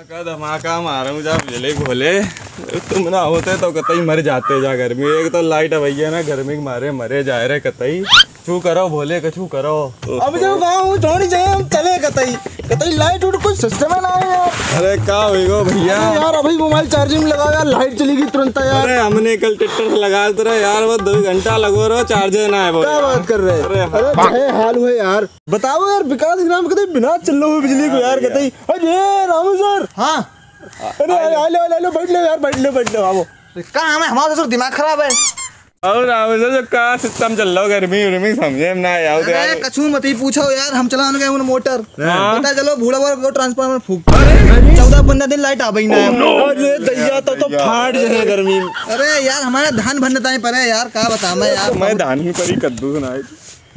धमाका धमाका मारूं जा बिजली बोले तुम ना होते तो कतई मर जाते जा गर्मी। एक तो लाइट भैया ना गर्मी के मारे मरे जाए रे कतई। छू करो भोले कछू करो। अब जब गाँव छोड़ी जाए हम चले कतई कतई लाइट उठ कुछ सिस्टम ना है यार। अरे का हुई गो भैया यार, अभी मोबाइल चार्जिंग में लगाओ यार लाइट चली गई तुरंत यार। अरे हमने कल ट्रैक्टर लगा तो रहे यार, वो 2 घंटा लगो रहो चार्जर ना है। क्या बात कर रहे हैं। अरे हाल हुए यार, बताओ यार विकास ग्राम कतई बिना चल रहे बिजली को यार कतई। अरे रामू सर हाँ, अरे आ लो बैठ लो यार, बैठ लो बाबू। कहाँ हमें हमारा सर दिमाग खराब है। और जो का सिस्टम चल रहा गर्मी उर्मी समझे ना यार। अरे कछु मत ही पूछो यार, हम चलाने गए उन मोटर पता चलो भूड़ा वो ट्रांसफार्मर फूक 14-15 दिन लाइट आ गई ना। अरे दैया तो फाट जाए गर्मी। अरे यार हमारे धान भरने पर है यार, क्या बताऊं मैं यार। मैं धान में परी कद्दू सुनाई।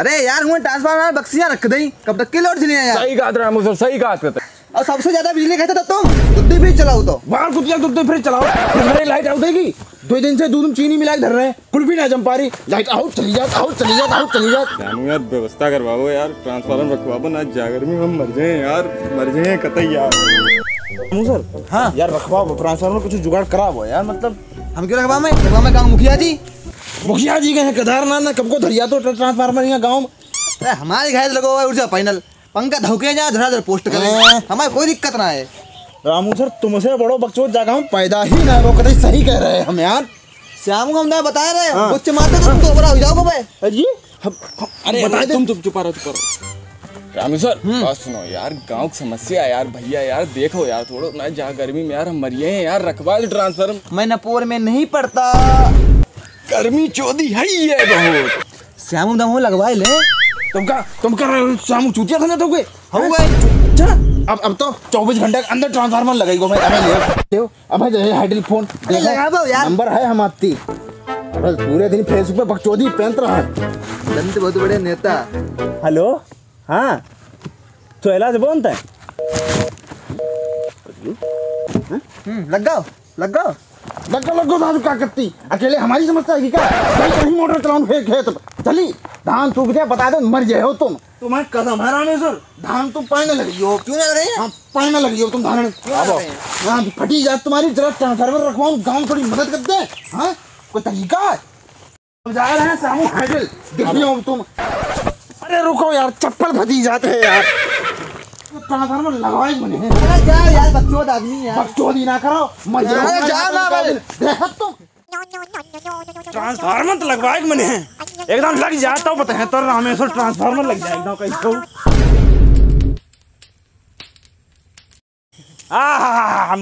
अरे यार हुए ट्रांसफार्मर बक्सियां रख दई कब तक के लोड चले यार। सही बात रामू सर, सही बात करते। और सबसे ज्यादा बिजली खाते तो तुम दुद्धे फ्रिज चलाओ तो बाहर दुद्धे फ्रिज चलाओ मेरी लाइट आउट देगी। 2 दिन से दूध में चीनी मिला के धर रहे हैं कुछ भी ना जम पा रही। लाइट आउट चली जात आउट चली जात आउट चली जात। व्यवस्था करवाओ यार, ट्रांसफार्मर रखवाओ ना, जागर में हम मर जाए यार, मर जाए कतई यार। सर हाँ यार रखवाओ ट्रांसफार्मर कुछ जुगाड़ कराओ यार। मतलब हम क्यों रखवा में गाँव मुखिया जी गए केदारनाथ ना कब को धरिया तो ट्रांसफार्मर यहाँ गाँव में हमारे घर लगा हुआ है ऊर्जा पैनल। पंखा धोके जा धरा पोस्ट करें, हमारी कोई दिक्कत ना है। रामू सर तुमसे बड़ो बकचोद जागा हम पैदा ही ना हो कतई। सही कह रहे हैं हम यार। श्याम को हम ना बता रहे हैं कुछ मारते तो तुम दोबारा हो जाओगे भाई जी। अरे बता तुम चुपा रहो रामू सर। बात सुनो यार, गांव की समस्या यार भैया यार, देखो यार थोड़ा ना जा गर्मी में यार हम मरिए हैं यार। रखवा लो ट्रांसफार्मर। मैं नपोर में नहीं पड़ता, गर्मी चौदी है बहुत। श्यामू दम लगवा ले तुम का शाम चूतिया खाना तो गए हो गए। चल अब तो 24 घंटे के अंदर ट्रांसफार्मर लगाएगा। मैं अब हैंडल फोन लगाओ यार, नंबर है हम आपकी। बस पूरे दिन फेसबुक पे बकचोदी पेंट रहा है दंत बहुत बड़े नेता। हेलो हां चोला से बोलते हैं। लगाओ दादू क्या करती, अकेले हमारी समस्या है क्या। मोटर चलाऊं खेत चली धान सूख जाए बता दो मर जाए हो तुम। तुम्हारे कसम है रामे सर, धान तुम पानी लग रही हो। क्यों लग रही है पानी लगी हो तुम धान में फटी जाए तुम्हारी। जरा ट्रांसफार्मर रखवाओ गाँव थोड़ी मदद करते हैं कोई तरीका जा रहे हैं। सामू हैंडल दिखी हो तुम। अरे रुको यार चप्पल फटी जाते हैं यार। ट्रांसफार्मर लगाए मैंने यार बच्चों आदमी यार बच्चों ना करो मजा तुम। ट्रांसफार्मर तो लगवाए मैंने एकदम लग जाता पता है तो रामेश्वर ट्रांसफार्मर लग जाएगा कहीं।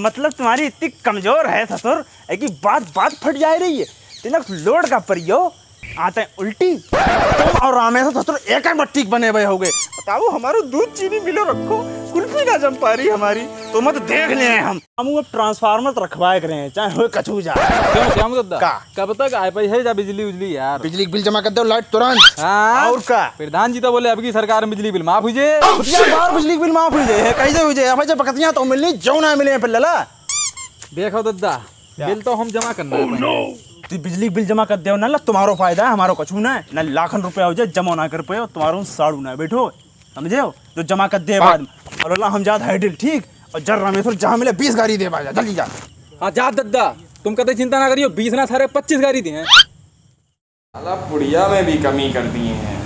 मतलब तुम्हारी इतनी कमजोर है ससुर कि बात फट जा रही है। तेना लोड का परियो आते हैं उल्टी। तुम और रामेश्वर ससुर एक ही मट्टी बने हुए हो गए। बताओ हमारा दूध चीनी मिलो रखो कुल्फी ना जम पा रही हमारी तो मत देख ले हम अब ट्रांसफार्मर तो रखवाए करे चाहे हो कछु जा। कब तक आए पाई है जा बिजली उजली यार। बिजली बिल जमा कर दो लाइट तुरंत। और का प्रधान जी तो बोले अबकी सरकार में बिजली बिल माफ हुई जे। बिजली बिल माफ हुई जे कैसे हुई जे। भाई बकतियां तो मिलनी जो ना मिले फिर लला। देखो दद्दा बिल तो हम जमा करना है। बिजली बिल जमा कर दो ना तुम्हारो फायदा है हमारो कछु ना है। लाखन रुपया हो जाए जमा ना कर पाओ तुम्हारो साड़ू ना बैठो समझे हो जो जमा कर दे बाद और हम जात हैडिल ठीक। और जर रामेश्वर जहाँ मिले 20 गाड़ी दे बाजा जल्दी जा। हाँ जा दद्दा तुम कतई चिंता ना करियो 20 ना सारे 25 गाड़ी दिए हैं। साला पुड़िया में भी कमी कर दिए हैं।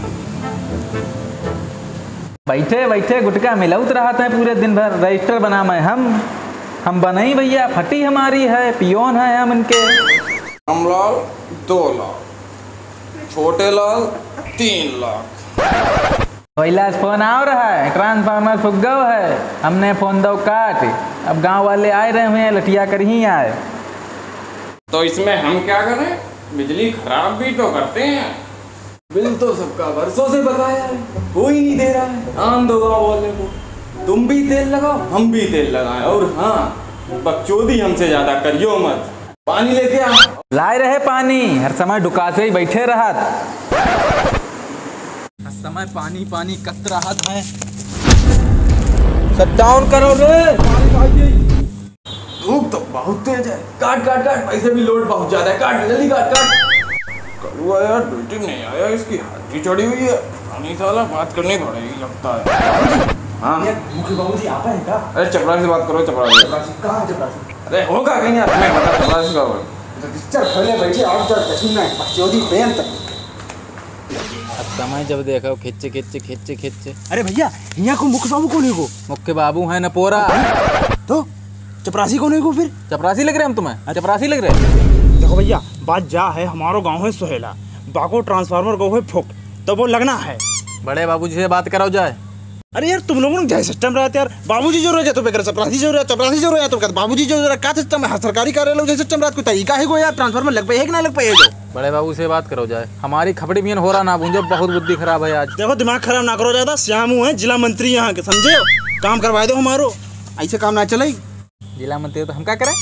बैठे बैठे गुटका मिलाउत रहा था पूरे दिन भर। रजिस्टर बना मैं हम बनाई भैया फटी हमारी है पियोन है हम इनके। हम लाल 2 लाख छोटे लाल 3 लाख। कैलाश फोन आ रहा है ट्रांसफार्मर फूक गो है हमने फोन दो काट। अब गांव वाले आए रहे हुए हैं लटिया कर ही आए तो इसमें हम क्या करें। बिजली खराब भी तो करते हैं। बिल तो सबका वर्षों से बताया है कोई नहीं दे रहा है। आन दो गाँव वाले को, तुम भी तेल लगाओ हम भी तेल लगाएं। और हाँ बकचोदी हमसे ज्यादा करियो मत। पानी लेके आओ लाए रहे पानी हर समय डुका से ही बैठे रहा समय पानी कत रहा था। शट डाउन करो रे। धूप तो बहुत तेज है। काट पैसे भी लोड बहुत ज्यादा है। काट जल्दी काट। कलुआ यार मीटिंग नहीं आया इसकी हाजरी चढ़ी हुई है। पानी साला बात करनी पड़ेगी लगता है। हाँ मुखी बाबू जी आप हैं क्या? अरे चपरासी से बात करो। चपरासी कहाँ है? चपरासी अरे होगा कहीं यार, मैं बता चपरासी का चल पहले बैठे और चल पसीना चोरी पेन तक समय जब देखा खिच्चे खिच्चे खिच्चे खिच्चे। अरे भैया यहाँ को मुखी बाबू कौन है? को मुखी बाबू है न पोरा। तो चपरासी कौन है को? फिर चपरासी लग रहे हम तुम्हें? चपरासी लग रहे? देखो भैया बात जा है, हमारो गाँव है सोहेला, बाको ट्रांसफार्मर गाँव है फुक, तो वो लगना है। बड़े बाबूजी से बात कराओ जाए। अरे यार तुम लोगों ने क्या सिस्टम रहता है यार? बाबूजी जो रहे तो बेकर चपरासी जो रहे, चपरासी जो रहे तो बेकर बाबूजी जो रहे। क्या सिस्टम है सरकारी कार्यालय जैसे सिस्टम रहता? कोई तरीका है को यार? ट्रांसफार्मर लग पाई है कि ना लग पाई है? बड़े बाबू से बात करो जाए, हमारी खपड़ी बियन हो रहा ना बूंझो, बहुत बुद्धि खराब है आज। देखो दिमाग खराब ना करो ज्यादा, श्यामू है जिला मंत्री यहाँ के, समझे? काम करवा दो हमारो, ऐसे काम ना चले। जिला मंत्री तो हम क्या करें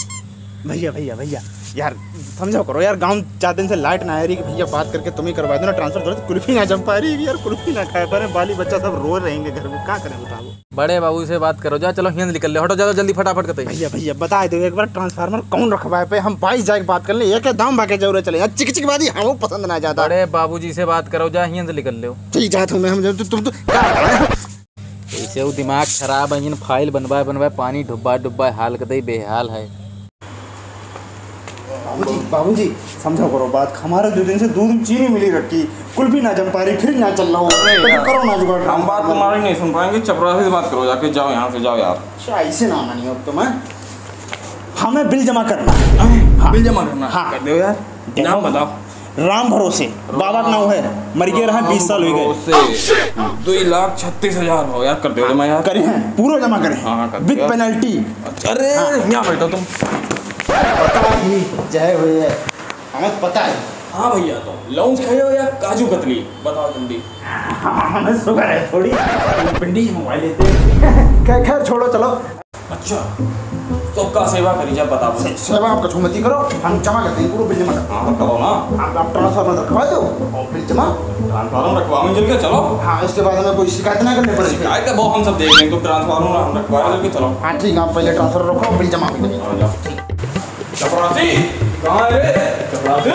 भैया? भैया भैया यार समझो करो यार, गांव चार दिन से लाइट ना आ रही। भैया बात करके तुम्हें करवा दो ना ट्रांसफर, थोड़ा कुल्फी ना जम पा रही यार, कुल्फी ना खा पा रहे, बाली बच्चा सब रो रहेंगे घर में, क्या करें बताओ? बड़े बाबू से बात करो जा, चलो हिंद निकल ले, हटो ज्यादा जल्दी फटाफट करते। भैया भैया बता दो एक बार ट्रांसफार्मर कौन रखवाए पे, हम बाईस जाके बात कर ले, एक दाम भागे जरूर चले, चिकचिकबाजी हम पसंद ना जाता। बड़े बाबू जी से बात करो जा, हिंद निकल ले। ठीक जात हूँ मैं, हम तुम ऐसे वो दिमाग खराब है, फाइल बनवाए बनवाए पानी डुब्बा डुब्बा हाल कतई बेहाल है। बाबूजी समझो करो बात, हमारा दो दिन से दूध चीनी मिली रखी, कुल्फी ना जम पा रही, फिर ना चल रहा हूँ तो करो ना जुगाड़। हम बात तुम्हारी नहीं सुन पाएंगे, चपरासी से बात करो जाके, जाओ यहाँ से जाओ यार। अच्छा ऐसे ना मानी हो तो मैं, हमें बिल जमा करना। हाँ बिल जमा करना, हाँ कर दो यार। नाम बताओ? राम भरोसे। बाबा का नाम है, मर के रहा 20 साल हो गए। 2,36,000 हो यार, कर दो जमा यार। करे हैं पूरा जमा करें विद पेनल्टी। अरे यहाँ बैठो तुम, पता ही जय भैया हमें पता है। हाँ भैया तो लॉन्च खाए हो या काजू कतली बताओ जल्दी। हमें शुगर है थोड़ी, पिंडी मंगवाई लेते। खैर छोड़ो चलो। अच्छा सबका सेवा करी जाए, बताओ सेवा आप कछु मती करो, हम जमा करते हैं पूरा बिल जमा करते हैं। बताओ ना आप ट्रांसफार्मर रखवा दो और बिल जमा ट्रांसफार्मर रखवाओ जल के चलो। हाँ इसके बाद हमें कोई शिकायत ना करनी पड़ेगी, शिकायत बहुत हम सब देख लेंगे, तो ट्रांसफार्मर हम रखवा जल के चलो। हाँ ठीक है आप पहले ट्रांसफार्मर रखो बिल जमा करो। चपरासी कहाँ है? चपरासी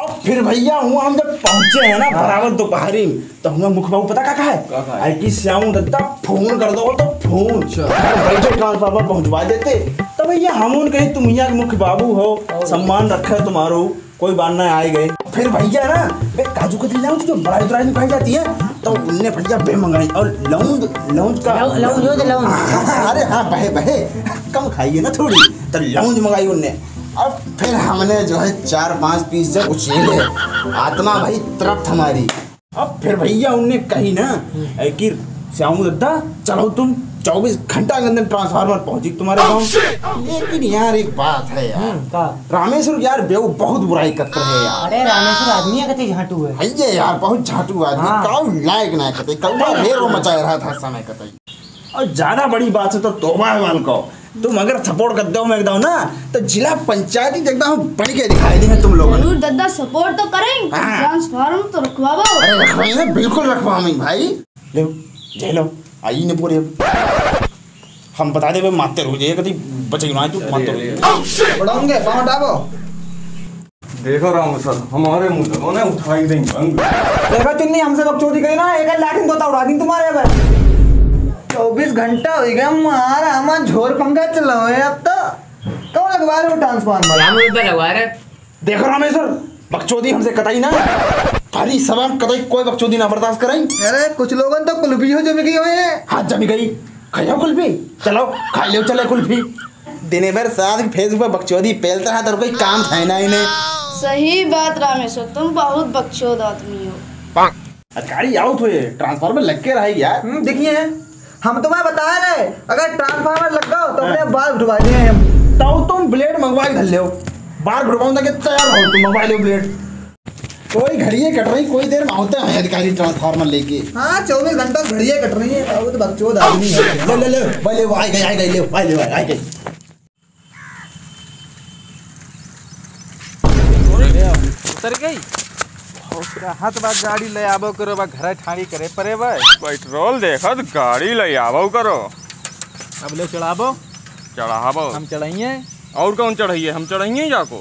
अब फिर भैया हुआ, हम जब पहुंचे हैं ना बराबर दोपहरी तो हमें मुख बाबू पता क्या है? आई श्याम दत्ता फोन कर दो तो फोन ट्रांसफार्मर पहुंचवा देते। तो भैया हम उन कहीं तुम यहाँ मुख बाबू हो, सम्मान रखे तुम्हारो, कोई बात ना आए गए। फिर भैया ना वे काजू कतली लाउंज जो बड़ाई तराई में खाई जाती है, तो उनने भैया बे मंगाई और लाउंज लाउंज का लाउंज लाउंज अरे हाँ बहे बहे कम खाइए ना थोड़ी, तो लाउंज मंगाई उनने। अब फिर हमने जो है 4-5 पीस जब उछले, आत्मा भाई तृप्त हमारी। अब फिर भैया उनने कही ना कि श्यामू दद्दा चलो तुम 24 घंटा के अंदर ट्रांसफार्मर पहुंची तुम्हारे गाँव। लेकिन यार एक बात है यार, रामेश्वर यार बेव बहुत बुराई करते हैं यार। अरे रामेश्वर आदमी कहते झाटू है भैया यार, बहुत झाटू आदमी, काउ लायक ना कहते, कौवा ढेरों मचा रहा था समय कहते। और ज्यादा बड़ी बात है तो तोबा है मालको, तुम अगर सपोर्ट कर दो मैं एकदम ना तो जिला पंचायती एकदम बढ़ के दिखाई देंगे तुम लोग। जरूर दादा सपोर्ट तो करेंगे, ट्रांसफार्मर तो रखवाओ। अरे रखवाएंगे बिल्कुल रखवाएंगे भाई। लो जय लो आई ने पूरे हम बता दे माते रो जाए कभी बचे ना तू माते रो बढ़ाओगे बाहर डाबो। देखो राम सर हमारे मुंह से ना उठा ही देंगे। देखो तुमने हमसे कब चोरी करी ना, एक लाठी दोता उड़ा दी तुम्हारे पर। 24 घंटा हो गया हमारा हमारा झोर पंखा चलाओ है, अब तो कौन लगवा रहे हो ट्रांसफार्मर? हम ऊपर लगवा रहे। देखो रामेश्वर बकचोदी हमसे कतई ना, हरी सभा कतई कोई बकचोदी ना बर्दाश्त करेंगे। अरे कुछ लोगों तो कुल्फी हो जमी गई है। हाँ जमी गई, खाओ कुल्फी, चलो खा लो चले कुल्फी। दिन भर साथ फेसबुक पर बकचोदी फैलता है तो कोई काम था ना इन्हें। सही बात रामेश्वर तुम बहुत बकचोद आदमी हो। अधिकारी आउट हुए ट्रांसफार्मर लग के रहा यार। देखिए हम तुम्हें बता रहे अगर ट्रांसफार्मर लग गो तो अपने बाल डुबा दिए, तो तुम ब्लेड मंगवा धर लो, बाल डुबाऊंगा कि तैयार हो तुम मंगवा लो ब्लेड। कोई घड़ियाँ कट रही, कोई देर में होते हैं अधिकारी ट्रांसफार्मर लेके। हाँ 24 घंटा घड़ियाँ कट रही है, वो तो बकचोद आदमी है। ले ले ले भाई ले वो आई गई आई गई, ले भाई ले आई गई। उतर गई हाथ बात गाड़ी ले आवो करो, बा घर ठाड़ी करे परे भाई पेट्रोल देखो तो गाड़ी ले आवो करो। अब ले चढ़ावो चढ़ावो हम चढ़ाइए। और कौन चढ़ाइए? हम चढ़ाइए जाको।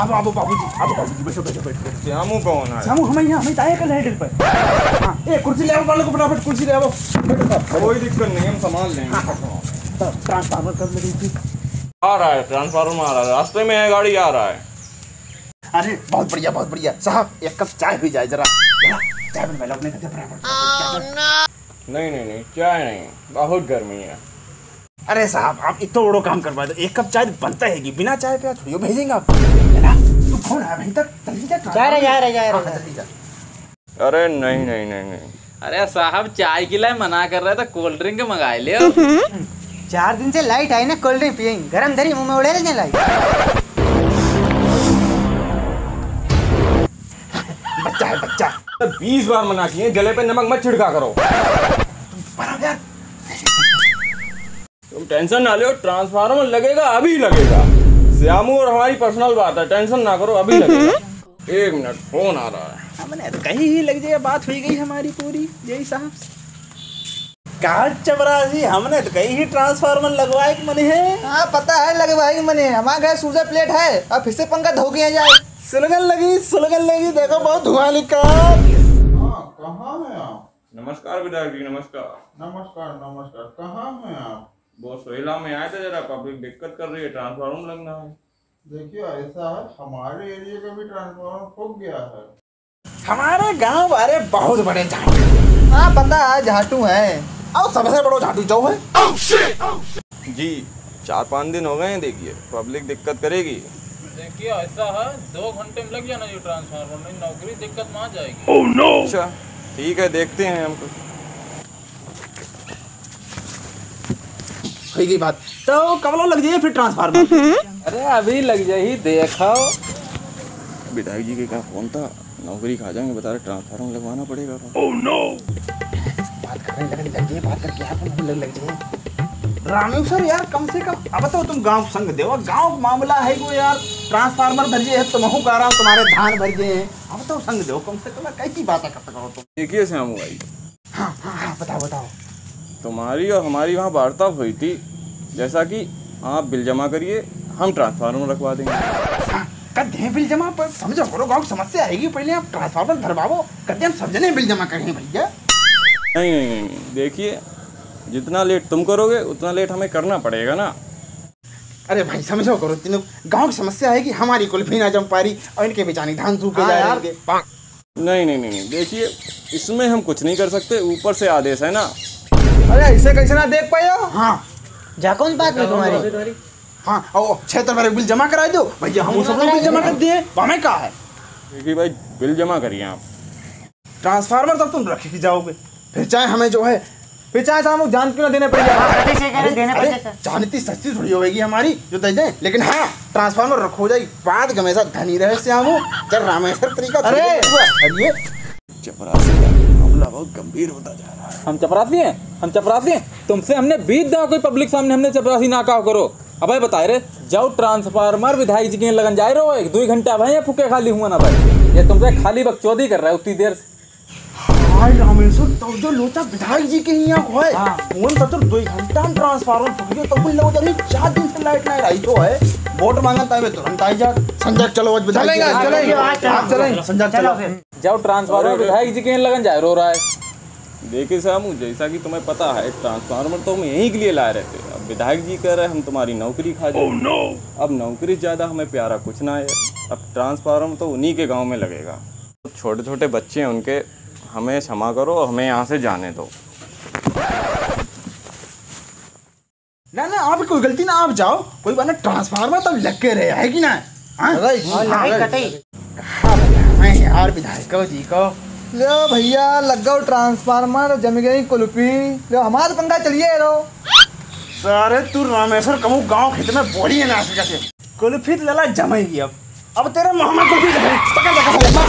आओ बाबूजी बैठो बैठो बैठो। श्यामू कौन है? श्यामू हम यहाँ हम आए कल हैंडल पर। हां ए कुर्सी ले आओ, वाले को फटाफट कुर्सी ले आओ। कोई दिक्कत नहीं, हम संभाल लेंगे। ट्रांसफार्मर कर ले दीजिए। आ रहा है ट्रांसफार्मर, आ रहा है रास्ते में है, गाड़ी आ रहा है। अरे बहुत बढ़िया बहुत बढ़िया। साहब एक कप चाय पी जाए जरा, चाय बन मैं अपने घर पर। नहीं नहीं नहीं चाय नहीं, बहुत गर्मी है। अरे साहब आप इतना बड़ो काम करवा दो, एक कप चाय बनता है, बिना चाय पे छोड़ियो भेजेंगे आप ना। तू कौन है भाई? तक जल्दी जा जल्दी जा। अरे नहीं नहीं नहीं नहीं, अरे साहब चाय के लिए मना कर रहा था, कोल्ड ड्रिंक मंगा ले। 4 दिन से लाइट आई ना, कोल्ड ड्रिंक पियेंगे, गरम धरी मुँह में उड़े लेने लाइट। बच्चा है बच्चा, 20 बार मना किए, गले पे नमक मत छिड़का करो। तुम टेंशन ना लो, ट्रांसफार्मर लगेगा अभी लगेगा। श्यामू और हमारी पर्सनल बात है, टेंशन ना करो अभी लगेगा। 1 मिनट फोन आ रहा है। हमने कहीं ही लग जाएगा, बात हुई गई हमारी पूरी। यही साहब कहा चपरासी, हमने तो कहीं ही ट्रांसफार्मर लगवाए मने है। हाँ पता है लगवाए मने, हमारे घर सूजर प्लेट है और फिर से पंखा धो के जाए। सुलगन लगी देखो, बहुत धुआं निकला। कहाँ हैं आप? नमस्कार विधायक जी, नमस्कार नमस्कार नमस्कार। कहाँ हैं आप? वो सोहेला में आए थे, जरा पब्लिक दिक्कत कर रही है, ट्रांसफार्मर लगना है। देखिए ऐसा है हमारे एरिया का भी ट्रांसफार्मर फूक गया है। हमारे गांव वाले बहुत बड़े झाटू। हाँ पता है झाटू है, और सबसे बड़ो झाटू जो है। जी 4-5 दिन हो गए हैं, देखिए पब्लिक दिक्कत करेगी। देखिए ऐसा है 2 घंटे में लग जाना जो ट्रांसफार्मर में, नौकरी दिक्कत में आ जाएगी। Oh no. अच्छा ठीक है देखते हैं हम। कोई की बात तो कब लग जाए फिर ट्रांसफार्मर? अरे अभी लग जाए देखो। विधायक जी के क्या फोन था, नौकरी खा जाएंगे, बता रहे ट्रांसफार्मर लगवाना पड़ेगा। Oh no. बात कर रहे हैं लग जाए, बात करके आप लग जाए। रामेव सर यार कम से कम अब बताओ, तुम गांव संग देवा, गांव मामला है को यार, ट्रांसफार्मर भर गए हैं, तुम हो कह रहा हूँ तुम्हारे धान भर गए हैं, अब बताओ संग देव कम से कम। कैसी बातें करते करो तुम? देखिए श्यामू भाई। हाँ हाँ हाँ बताओ बताओ। तुम्हारी और हमारी वहाँ वार्ता हुई थी, जैसा कि आप बिल जमा करिए, हम ट्रांसफार्मर रखवा देंगे। कद बिल जमा पर समझो करो, गाँव समस्या आएगी, पहले आप ट्रांसफार्मर भरवाओ, कद हम समझने बिल जमा करेंगे भैया। नहीं नहीं देखिए जितना लेट तुम करोगे उतना लेट हमें करना पड़ेगा ना। अरे भाई समझो करो, तीनों गांव की समस्या है कि हमारी कुल्फी ना जम पा रही और इनके बेचारे धान सूखे जा रहे हैं। नहीं नहीं नहीं देखिए इसमें हम कुछ नहीं कर सकते, ऊपर से आदेश है ना। अरे इसे कैसे ना देख पाए हो? हाँ जाकौन बात में तुम्हारी। हाँ और 6 तारीख बिल जमा करा दो भैया, हम सब बिल जमा कर दिए, हमें कहा है। देखिए भाई बिल जमा करिए आप, ट्रांसफार्मर तब तुम रख के जाओगे, फिर चाहे हमें जो है फिर चाहे साहब जान क्यों ना देने पड़ेगा, जानती सस्ती थोड़ी होगी हमारी जो दे जाए, लेकिन हाँ ट्रांसफार्मर रखो जाए, बात हमेशा धनी रहे श्यामू। चल रामेश्वर तरीका। अरे ये चपरासी हमला बहुत गंभीर होता जा रहा है। हम चपरासी हैं, हम चपरासी हैं, तुमसे हमने बीत दाओ कोई पब्लिक सामने, हमने चपरासी ना कहा करो। अब बताए रे जाओ ट्रांसफार्मर विधायक जी के लगन जाए रहो, 1-2 घंटा भाई फूके खाली हुआ ना भाई, ये तुमसे खाली बकचौदी कर रहा है उतनी देर से। हाय रामेश्वर तो जो लोचा विधायक जी के यहाँ हो है, फोन तो 2 घंटा ट्रांसफार्मर फूक गया, तब भी लोग जब 4 दिन से लाइट नहीं आई तो है, वोट मांगता है तुरंत आई जा। संजय चलो आज विधायक चलेंगे, संजय चलो जाओ ट्रांसफार्मर विधायक जी के लगन जाए रो रहा है। देखिए श्यामू जैसा कि तुम्हें पता है ट्रांसफार्मर तो हम यहीं के लिए लाए रहते, अब विधायक जी कह रहे हम तुम्हारी नौकरी खा जाओ, अब नौकरी ज़्यादा हमें प्यारा कुछ ना है, अब ट्रांसफार्मर तो उन्हीं के गाँव में लगेगा। छोटे छोटे बच्चे हैं उनके, हमें क्षमा करो, हमें यहाँ से जाने दो। ना ना आप कोई गलती ना, आप जाओ कोई बात ना, ट्रांसफार्मर तब लग के रहे है कि ना। मैं यार विधायक जी को लो भैया लग गो ट्रांसफार्मर जम गई कुल्फी, लो हमारे पंखा चलिए रो। सारे तू रामेश्वर कहूँ गाँव खेत में बोली है ना, कुल्फी लला जमेगी अब तेरे मोहम्मद कुल्फी